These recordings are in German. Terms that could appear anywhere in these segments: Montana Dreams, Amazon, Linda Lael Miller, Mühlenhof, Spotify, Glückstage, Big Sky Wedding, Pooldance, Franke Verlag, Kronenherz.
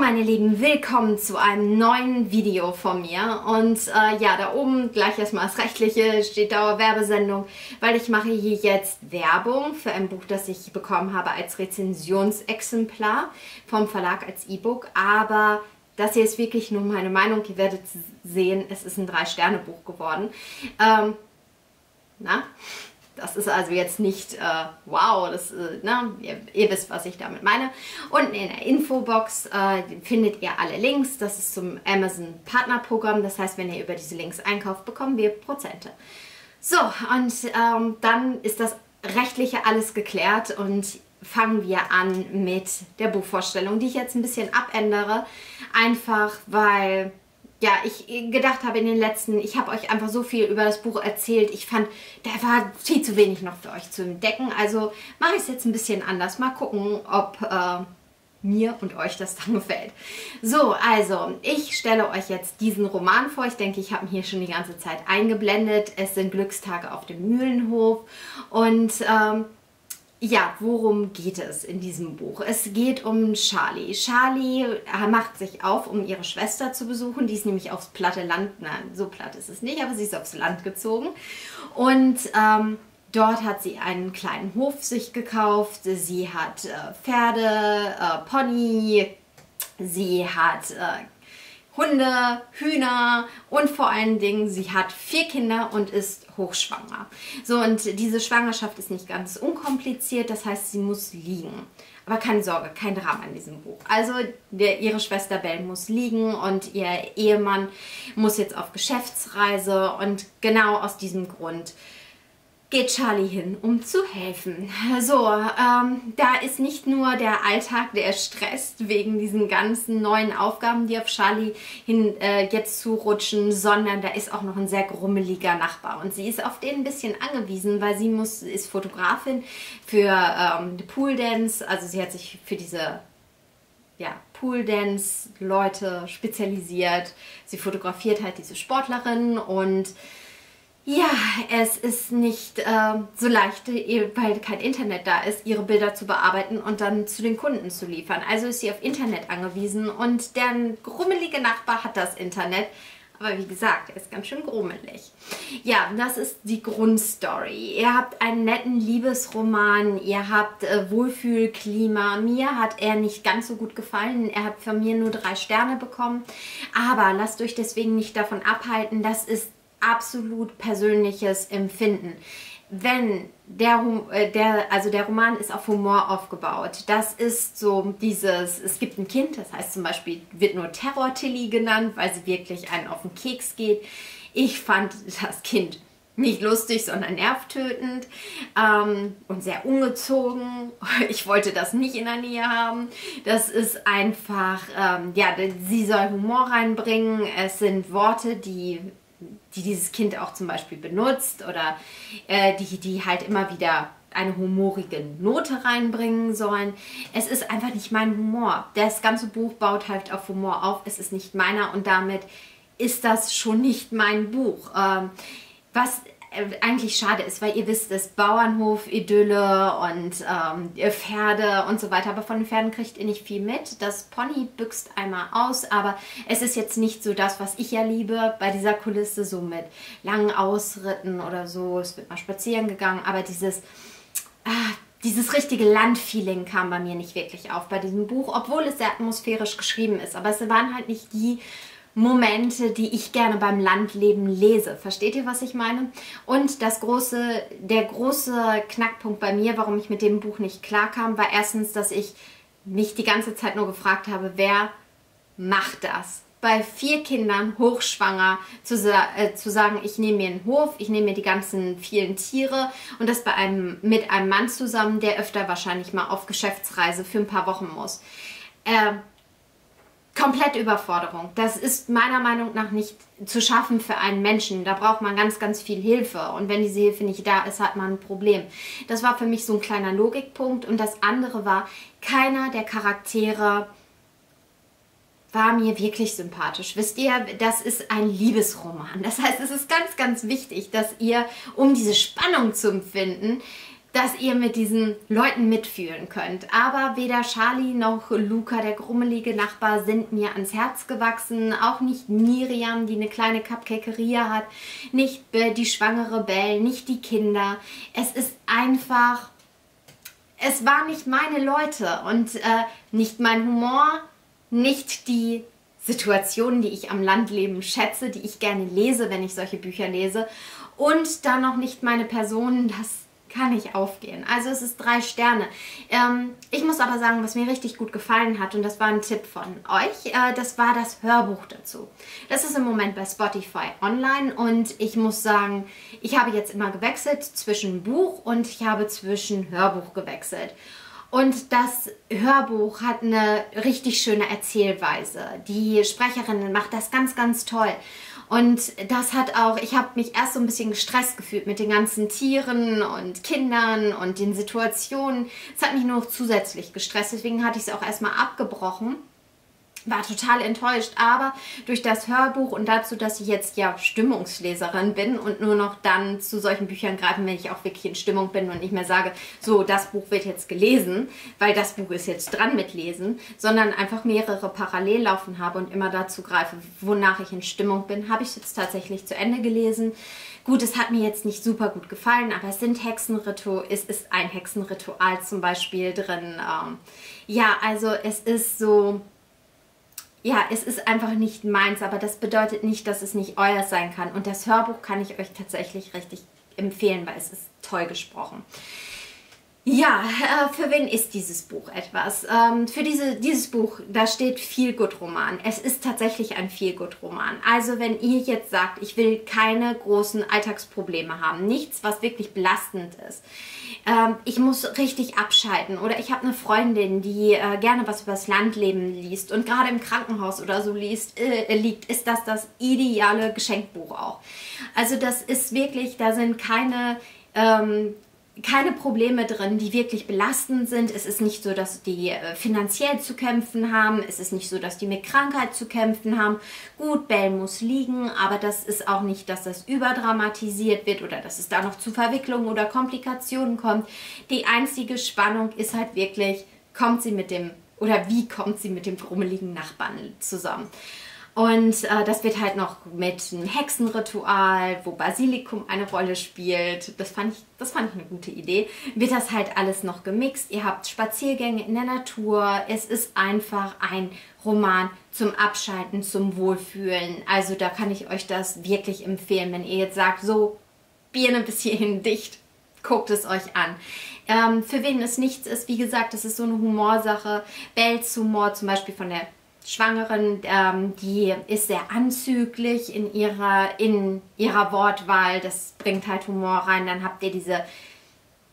Hallo meine Lieben, willkommen zu einem neuen Video von mir und ja, da oben gleich erstmal das Rechtliche, steht Dauerwerbesendung, weil ich mache hier jetzt Werbung für ein Buch, das ich bekommen habe als Rezensionsexemplar vom Verlag als E-Book, aber das hier ist wirklich nur meine Meinung, ihr werdet sehen, es ist ein 3-Sterne-Buch geworden. Das ist also jetzt nicht, wow, das, ihr wisst, was ich damit meine. Unten in der Infobox findet ihr alle Links. Das ist zum Amazon Partnerprogramm. Das heißt, wenn ihr über diese Links einkauft, bekommen wir Prozente. So, und dann ist das Rechtliche alles geklärt und fangen wir an mit der Buchvorstellung, die ich jetzt ein bisschen abändere. Einfach, weil... ja, ich gedacht habe ich habe euch einfach so viel über das Buch erzählt. Ich fand, da war viel zu wenig noch für euch zu entdecken. Also mache ich es jetzt ein bisschen anders. Mal gucken, ob mir und euch das dann gefällt. So, also ich stelle euch jetzt diesen Roman vor. Ich denke, ich habe ihn hier schon die ganze Zeit eingeblendet. Es sind Glückstage auf dem Mühlenhof und... ja, worum geht es in diesem Buch? Es geht um Charlie. Charlie macht sich auf, um ihre Schwester zu besuchen. Die ist nämlich aufs platte Land, nein, so platt ist es nicht, aber sie ist aufs Land gezogen. Und dort hat sie einen kleinen Hof sich gekauft. Sie hat Pferde, Pony, sie hat Hunde, Hühner und vor allen Dingen, sie hat 4 Kinder und ist hochschwanger. So, und diese Schwangerschaft ist nicht ganz unkompliziert, das heißt, sie muss liegen. Aber keine Sorge, kein Drama in diesem Buch. Also, ihre Schwester Belle muss liegen und ihr Ehemann muss jetzt auf Geschäftsreise und genau aus diesem Grund geht Charlie hin, um zu helfen. So, da ist nicht nur der Alltag, der stresst wegen diesen ganzen neuen Aufgaben, die auf Charlie hin jetzt zurutschen, sondern da ist auch noch ein sehr grummeliger Nachbar. Und sie ist auf den ein bisschen angewiesen, weil sie ist Fotografin für Pooldance, also sie hat sich für diese... ja, Pooldance-Leute spezialisiert. Sie fotografiert halt diese Sportlerinnen und... ja, es ist nicht so leicht, weil kein Internet da ist, ihre Bilder zu bearbeiten und dann zu den Kunden zu liefern. Also ist sie auf Internet angewiesen und der grummelige Nachbar hat das Internet. Aber wie gesagt, er ist ganz schön grummelig. Ja, das ist die Grundstory. Ihr habt einen netten Liebesroman, ihr habt Wohlfühlklima. Mir hat er nicht ganz so gut gefallen. Er hat von mir nur 3 Sterne bekommen. Aber lasst euch deswegen nicht davon abhalten, das ist absolut persönliches Empfinden. Wenn der Roman ist auf Humor aufgebaut. Das ist so dieses, es gibt ein Kind, das heißt zum Beispiel, wird nur Terror-Tilly genannt, weil sie wirklich einen auf den Keks geht. Ich fand das Kind nicht lustig, sondern nervtötend und sehr ungezogen. Ich wollte das nicht in der Nähe haben. Das ist einfach, ja, sie soll Humor reinbringen. Es sind Worte, die dieses Kind auch zum Beispiel benutzt oder die halt immer wieder eine humorige Note reinbringen sollen. Es ist einfach nicht mein Humor. Das ganze Buch baut halt auf Humor auf. Es ist nicht meiner und damit ist das schon nicht mein Buch. Was eigentlich schade ist, weil ihr wisst, das Bauernhof-Idylle und Pferde und so weiter, aber von den Pferden kriegt ihr nicht viel mit. Das Pony büchst einmal aus, aber es ist jetzt nicht so das, was ich ja liebe bei dieser Kulisse, so mit langen Ausritten oder so. Es wird mal spazieren gegangen, aber dieses richtige Landfeeling kam bei mir nicht wirklich auf bei diesem Buch, obwohl es sehr atmosphärisch geschrieben ist, aber es waren halt nicht die Momente, die ich gerne beim Landleben lese. Versteht ihr, was ich meine? Und der große Knackpunkt bei mir, warum ich mit dem Buch nicht klarkam, war erstens, dass ich mich die ganze Zeit nur gefragt habe, wer macht das? Bei 4 Kindern, hochschwanger, zu sagen, ich nehme mir einen Hof, ich nehme mir die ganzen vielen Tiere und das mit einem Mann zusammen, der öfter wahrscheinlich mal auf Geschäftsreise für ein paar Wochen muss. Komplett Überforderung. Das ist meiner Meinung nach nicht zu schaffen für einen Menschen. Da braucht man ganz, ganz viel Hilfe. Und wenn diese Hilfe nicht da ist, hat man ein Problem. Das war für mich so ein kleiner Logikpunkt. Und das andere war, keiner der Charaktere war mir wirklich sympathisch. Wisst ihr, das ist ein Liebesroman. Das heißt, es ist ganz, ganz wichtig, dass ihr, um diese Spannung zu empfinden, dass ihr mit diesen Leuten mitfühlen könnt. Aber weder Charlie noch Luca, der grummelige Nachbar, sind mir ans Herz gewachsen. Auch nicht Miriam, die eine kleine Cupcakeria hat. Nicht die schwangere Belle, nicht die Kinder. Es ist einfach... Es waren nicht meine Leute und nicht mein Humor, nicht die Situationen, die ich am Landleben schätze, die ich gerne lese, wenn ich solche Bücher lese. Und dann noch nicht meine Personen, das kann nicht aufgehen. Also es ist 3 Sterne. Ich muss aber sagen, was mir richtig gut gefallen hat, und das war ein Tipp von euch, das war das Hörbuch dazu. Das ist im Moment bei Spotify online und ich muss sagen, ich habe jetzt immer gewechselt zwischen Buch und ich habe zwischen Hörbuch gewechselt. Und das Hörbuch hat eine richtig schöne Erzählweise. Die Sprecherin macht das ganz, ganz toll. Und das hat auch, ich habe mich erst so ein bisschen gestresst gefühlt mit den ganzen Tieren und Kindern und den Situationen. Es hat mich nur noch zusätzlich gestresst, deswegen hatte ich es auch erstmal abgebrochen. War total enttäuscht, aber durch das Hörbuch und dazu, dass ich jetzt ja Stimmungsleserin bin und nur noch dann zu solchen Büchern greifen, wenn ich auch wirklich in Stimmung bin und nicht mehr sage, so, das Buch wird jetzt gelesen, weil das Buch ist jetzt dran mit Lesen, sondern einfach mehrere parallel laufen habe und immer dazu greife, wonach ich in Stimmung bin, habe ich es jetzt tatsächlich zu Ende gelesen. Gut, es hat mir jetzt nicht super gut gefallen, aber es sind Hexenritual, es ist ein Hexenritual zum Beispiel drin. Ja, also es ist so... Ja, es ist einfach nicht meins, aber das bedeutet nicht, dass es nicht euer sein kann. Und das Hörbuch kann ich euch tatsächlich richtig empfehlen, weil es ist toll gesprochen. Ja, für wen ist dieses Buch etwas? Für dieses Buch, da steht Feel-Good-Roman. Es ist tatsächlich ein Feel-Good-Roman. Also wenn ihr jetzt sagt, ich will keine großen Alltagsprobleme haben, nichts, was wirklich belastend ist, ich muss richtig abschalten oder ich habe eine Freundin, die gerne was über das Landleben liest und gerade im Krankenhaus oder so liegt, ist das das ideale Geschenkbuch auch. Also das ist wirklich, da sind keine Probleme drin, die wirklich belastend sind. Es ist nicht so, dass die finanziell zu kämpfen haben. Es ist nicht so, dass die mit Krankheit zu kämpfen haben. Gut, Bell muss liegen, aber das ist auch nicht, dass das überdramatisiert wird oder dass es da noch zu Verwicklungen oder Komplikationen kommt. Die einzige Spannung ist halt wirklich, wie kommt sie mit dem grummeligen Nachbarn zusammen? Und das wird halt noch mit einem Hexenritual, wo Basilikum eine Rolle spielt, das fand ich eine gute Idee, wird das halt alles noch gemixt. Ihr habt Spaziergänge in der Natur, es ist einfach ein Roman zum Abschalten, zum Wohlfühlen. Also da kann ich euch das wirklich empfehlen, wenn ihr jetzt sagt, so, Birne bis hierhin dicht, guckt es euch an. Für wen es nichts ist, wie gesagt, das ist so eine Humorsache. Bells Humor zum Beispiel von der Schwangeren, die ist sehr anzüglich in ihrer Wortwahl, das bringt halt Humor rein. Dann habt ihr diese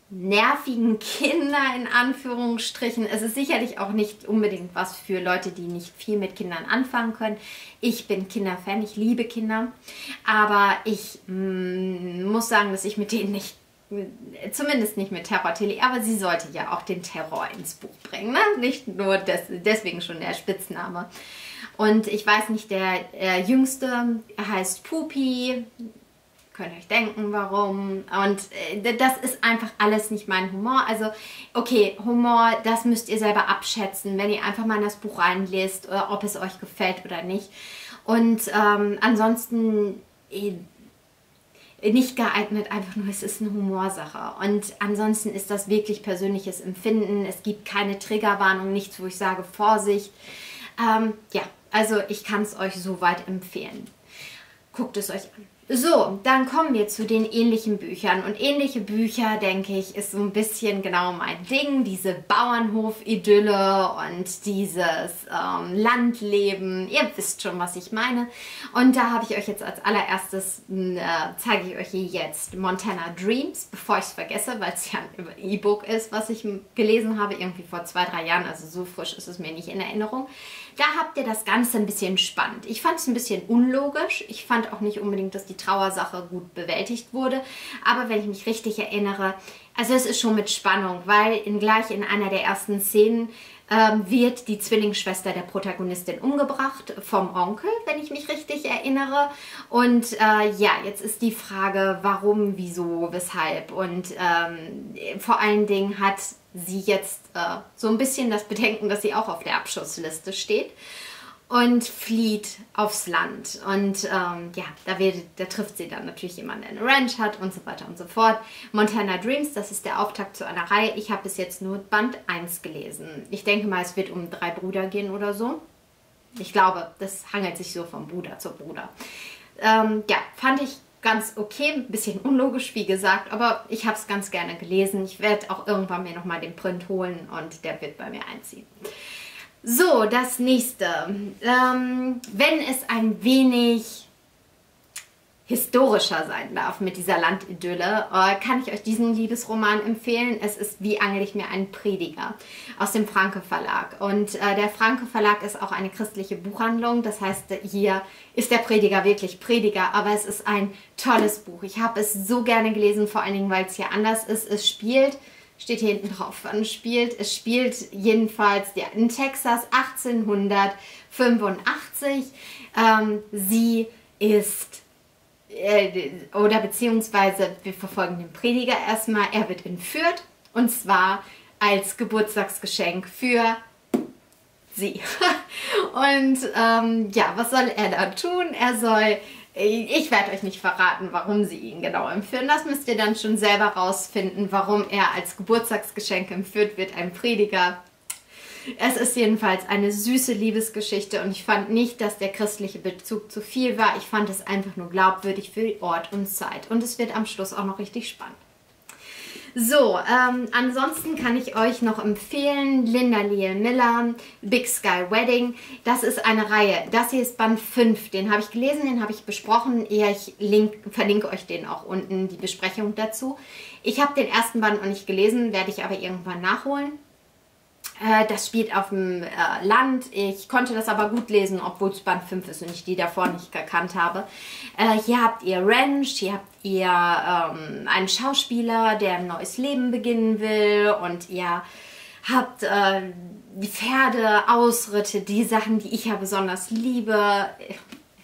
nervigen Kinder in Anführungsstrichen. Es ist sicherlich auch nicht unbedingt was für Leute, die nicht viel mit Kindern anfangen können. Ich bin Kinderfan, ich liebe Kinder, aber ich muss sagen, dass ich mit denen nicht, zumindest nicht mit Terror Tilly, aber sie sollte ja auch den Terror ins Buch bringen, ne? Nicht nur deswegen schon der Spitzname. Und ich weiß nicht, der Jüngste heißt Pupi, könnt ihr euch denken, warum. Und das ist einfach alles nicht mein Humor. Also, okay, Humor, das müsst ihr selber abschätzen, wenn ihr einfach mal in das Buch reinlest, ob es euch gefällt oder nicht. Und ansonsten... nicht geeignet, einfach nur, es ist eine Humorsache. Und ansonsten ist das wirklich persönliches Empfinden. Es gibt keine Triggerwarnung, nichts, wo ich sage, Vorsicht. Ja, also ich kann es euch soweit empfehlen. Guckt es euch an. So, dann kommen wir zu den ähnlichen Büchern. Und ähnliche Bücher, denke ich, ist so ein bisschen genau mein Ding. Diese Bauernhof-Idylle und dieses Landleben. Ihr wisst schon, was ich meine. Und da habe ich euch jetzt als allererstes, zeige ich euch hier jetzt Montana Dreams, bevor ich es vergesse, weil es ja ein E-Book ist, was ich gelesen habe, irgendwie vor 2, 3 Jahren. Also so frisch ist es mir nicht in Erinnerung. Da habt ihr das Ganze ein bisschen spannend. Ich fand es ein bisschen unlogisch. Ich fand auch nicht unbedingt, dass die Trauersache gut bewältigt wurde. Aber wenn ich mich richtig erinnere, also es ist schon mit Spannung, weil gleich in einer der ersten Szenen wird die Zwillingsschwester der Protagonistin umgebracht vom Onkel, wenn ich mich richtig erinnere. Und ja, jetzt ist die Frage, warum, wieso, weshalb. Und vor allen Dingen hat sie jetzt so ein bisschen das Bedenken, dass sie auch auf der Abschussliste steht und flieht aufs Land. Und ja, da trifft sie dann natürlich jemanden, der eine Ranch hat und so weiter und so fort. Montana Dreams, das ist der Auftakt zu einer Reihe. Ich habe bis jetzt nur Band 1 gelesen. Ich denke mal, es wird um 3 Brüder gehen oder so. Ich glaube, das hangelt sich so von Bruder zu Bruder. Ja, fand ich ganz okay, ein bisschen unlogisch, wie gesagt, aber ich habe es ganz gerne gelesen. Ich werde auch irgendwann mir nochmal den Print holen und der wird bei mir einziehen. So, das nächste. Wenn es ein wenig historischer sein darf mit dieser Landidylle, kann ich euch diesen Liebesroman empfehlen. Es ist Wie angle ich mir einen Prediger aus dem Franke Verlag. Und der Franke Verlag ist auch eine christliche Buchhandlung. Das heißt, hier ist der Prediger wirklich Prediger, aber es ist ein tolles Buch. Ich habe es so gerne gelesen, vor allen Dingen, weil es hier anders ist. Es spielt... Steht hier hinten drauf, wann es spielt. Es spielt jedenfalls in Texas 1885. Sie ist, oder beziehungsweise wir verfolgen den Prediger erstmal. Er wird entführt und zwar als Geburtstagsgeschenk für sie. Und ja, was soll er da tun? Er soll... Ich werde euch nicht verraten, warum sie ihn genau entführen. Das müsst ihr dann schon selber rausfinden, warum er als Geburtstagsgeschenk entführt wird, ein Prediger. Es ist jedenfalls eine süße Liebesgeschichte und ich fand nicht, dass der christliche Bezug zu viel war. Ich fand es einfach nur glaubwürdig für Ort und Zeit. Und es wird am Schluss auch noch richtig spannend. So, ansonsten kann ich euch noch empfehlen, Linda Lael Miller, Big Sky Wedding, das ist eine Reihe. Das hier ist Band 5, den habe ich gelesen, den habe ich besprochen. Ich verlinke euch den auch unten, die Besprechung dazu. Ich habe den ersten Band noch nicht gelesen, werde ich aber irgendwann nachholen. Das spielt auf dem Land. Ich konnte das aber gut lesen, obwohl es Band 5 ist und ich die davor nicht gekannt habe. Hier habt ihr Ranch, hier habt ihr einen Schauspieler, der ein neues Leben beginnen will und ihr habt Pferde, Ausritte, die Sachen, die ich ja besonders liebe.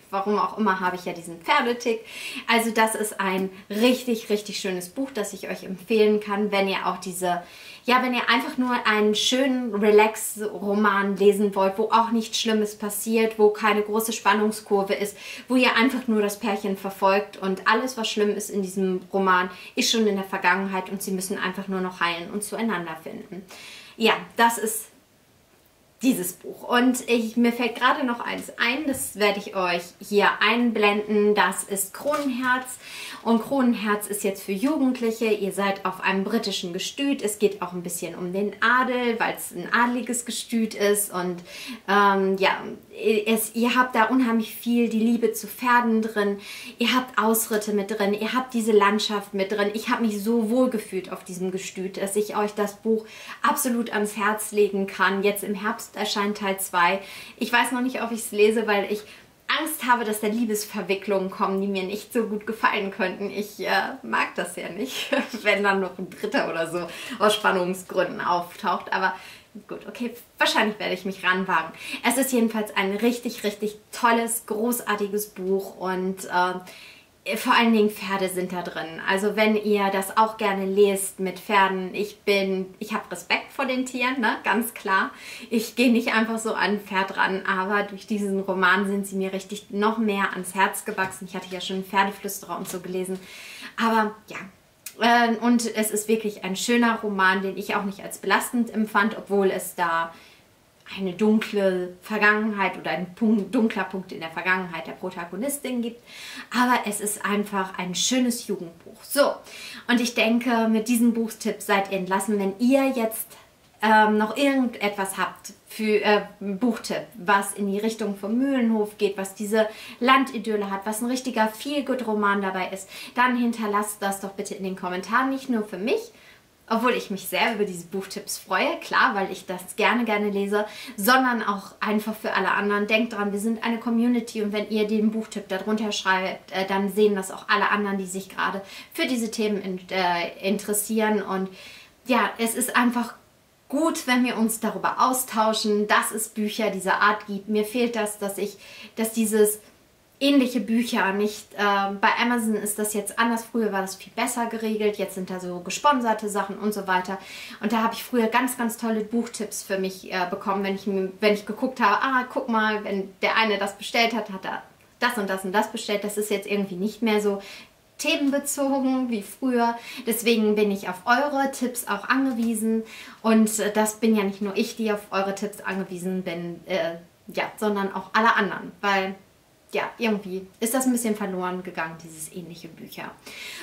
Warum auch immer habe ich ja diesen Pferdetick. Also das ist ein richtig, richtig schönes Buch, das ich euch empfehlen kann, wenn ihr auch diese... Ja, wenn ihr einfach nur einen schönen Relax-Roman lesen wollt, wo auch nichts Schlimmes passiert, wo keine große Spannungskurve ist, wo ihr einfach nur das Pärchen verfolgt und alles, was schlimm ist in diesem Roman, ist schon in der Vergangenheit und sie müssen einfach nur noch heilen und zueinander finden. Ja, das ist dieses Buch. Und mir fällt gerade noch eins ein, das werde ich euch hier einblenden. Das ist Kronenherz. Und Kronenherz ist jetzt für Jugendliche. Ihr seid auf einem britischen Gestüt. Es geht auch ein bisschen um den Adel, weil es ein adeliges Gestüt ist. Und ja, ihr habt da unheimlich viel die Liebe zu Pferden drin. Ihr habt Ausritte mit drin. Ihr habt diese Landschaft mit drin. Ich habe mich so wohl gefühlt auf diesem Gestüt, dass ich euch das Buch absolut ans Herz legen kann. Jetzt im Herbst erscheint Teil 2. Ich weiß noch nicht, ob ich es lese, weil ich Angst habe, dass da Liebesverwicklungen kommen, die mir nicht so gut gefallen könnten. Ich mag das ja nicht, wenn dann noch ein dritter oder so aus Spannungsgründen auftaucht. Aber gut, okay, wahrscheinlich werde ich mich ranwagen. Es ist jedenfalls ein richtig, richtig tolles, großartiges Buch und vor allen Dingen Pferde sind da drin. Also wenn ihr das auch gerne lest mit Pferden, ich habe Respekt vor den Tieren, ne? Ganz klar. Ich gehe nicht einfach so an ein Pferd ran, aber durch diesen Roman sind sie mir richtig noch mehr ans Herz gewachsen. Ich hatte ja schon Pferdeflüsterer und so gelesen, aber ja. Und es ist wirklich ein schöner Roman, den ich auch nicht als belastend empfand, obwohl es da eine dunkle Vergangenheit oder ein dunkler Punkt in der Vergangenheit der Protagonistin gibt. Aber es ist einfach ein schönes Jugendbuch. So, und ich denke, mit diesem Buchtipp seid ihr entlassen. Wenn ihr jetzt noch irgendetwas habt für Buchtipp, was in die Richtung vom Mühlenhof geht, was diese Landidylle hat, was ein richtiger Feel-Good-Roman dabei ist, dann hinterlasst das doch bitte in den Kommentaren, nicht nur für mich, obwohl ich mich sehr über diese Buchtipps freue, klar, weil ich das gerne lese, sondern auch einfach für alle anderen. Denkt dran, wir sind eine Community und wenn ihr den Buchtipp darunter schreibt, dann sehen das auch alle anderen, die sich gerade für diese Themen interessieren. Und ja, es ist einfach gut, wenn wir uns darüber austauschen, dass es Bücher dieser Art gibt. Mir fehlt das, dass dieses ähnliche Bücher nicht, bei Amazon ist das jetzt anders, früher war das viel besser geregelt, jetzt sind da so gesponserte Sachen und so weiter und da habe ich früher ganz tolle Buchtipps für mich bekommen, wenn ich geguckt habe, ah guck mal, wenn der eine das bestellt hat, hat er das und das und das bestellt, das ist jetzt irgendwie nicht mehr so themenbezogen wie früher, deswegen bin ich auf eure Tipps auch angewiesen und das bin ja nicht nur ich, die auf eure Tipps angewiesen bin, ja, sondern auch alle anderen, weil ja, irgendwie ist das ein bisschen verloren gegangen, dieses ähnliche Bücher.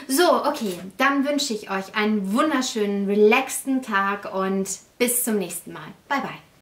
So, okay, dann wünsche ich euch einen wunderschönen, relaxten Tag und bis zum nächsten Mal. Bye, bye.